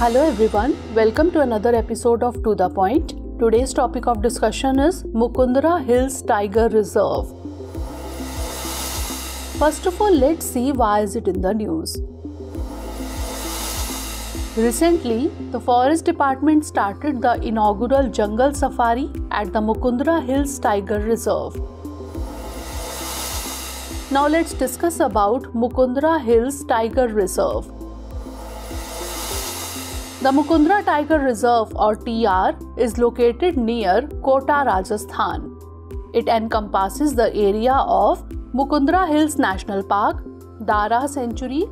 Hello everyone, welcome to another episode of To The Point. Today's topic of discussion is Mukundra Hills Tiger Reserve. First of all, let's see why is it in the news. Recently, the Forest Department started the inaugural jungle safari at the Mukundra Hills Tiger Reserve. Now let's discuss about Mukundra Hills Tiger Reserve. The Mukundra Tiger Reserve or TR is located near Kota, Rajasthan. It encompasses the area of Mukundra Hills National Park, Dara Century,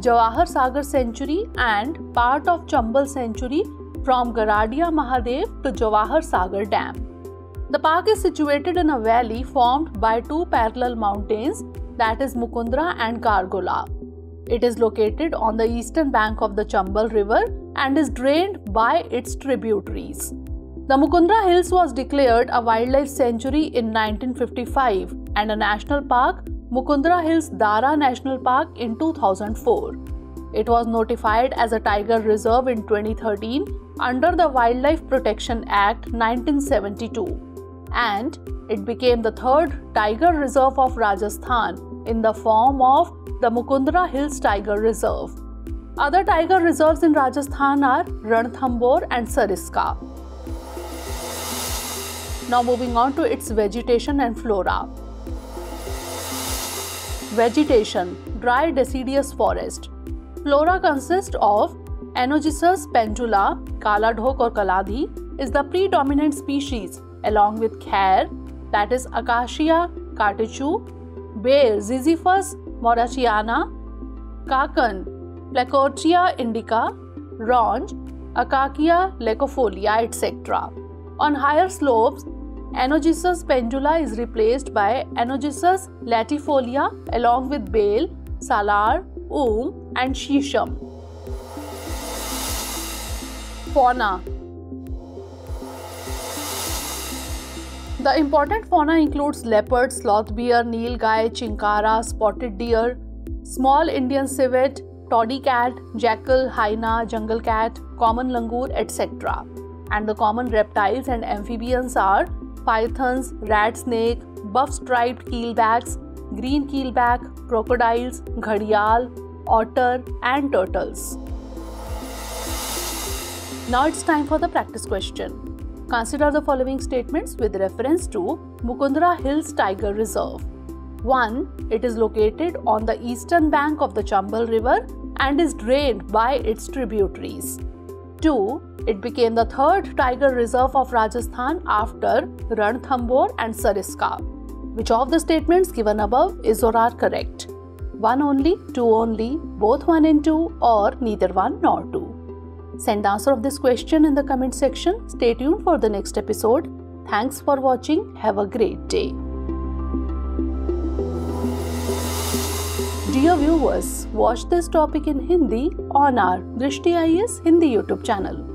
Jawahar Sagar Century and part of Chambal Century from Garadia Mahadev to Jawahar Sagar Dam. The park is situated in a valley formed by two parallel mountains, that is Mukundra and Kargola. It is located on the eastern bank of the Chambal River and is drained by its tributaries. The Mukundra Hills was declared a wildlife sanctuary in 1955 and a national park, Mukundra Hills Darrah National Park, in 2004. It was notified as a tiger reserve in 2013 under the Wildlife Protection Act 1972, and it became the third tiger reserve of Rajasthan in the form of the Mukundra Hills Tiger Reserve. Other tiger reserves in Rajasthan are Ranthambore and Sariska. Now moving on to its vegetation and flora. Vegetation: dry deciduous forest. Flora consists of Anogeissus pendula, Kaladhok or Kaladi is the predominant species, along with khair, that is Acacia Catechu, Bale, Ziziphus Mauritiana, Kakan, Placotria indica, Ronge, Acacia lecopholia, etc. On higher slopes, Anogeissus pendula is replaced by Anogeissus latifolia along with Bale, Salar, and Shisham. Fauna: the important fauna includes leopard, sloth bear, nilgai, chinkara, spotted deer, small Indian civet, toddy cat, jackal, hyena, jungle cat, common langur, etc. And the common reptiles and amphibians are pythons, rat snake, buff-striped keelbacks, green keelback, crocodiles, gharial, otter and turtles. Now it's time for the practice question. Consider the following statements with reference to Mukundra Hills Tiger Reserve. 1. It is located on the eastern bank of the Chambal River and is drained by its tributaries. 2. It became the third tiger reserve of Rajasthan after Ranthambore and Sariska. Which of the statements given above is or are correct? 1 only, 2 only, both 1 and 2, or neither 1 nor 2? Send the answer of this question in the comment section. Stay tuned for the next episode. Thanks for watching. Have a great day. Dear viewers, watch this topic in Hindi on our Drishti IAS Hindi YouTube channel.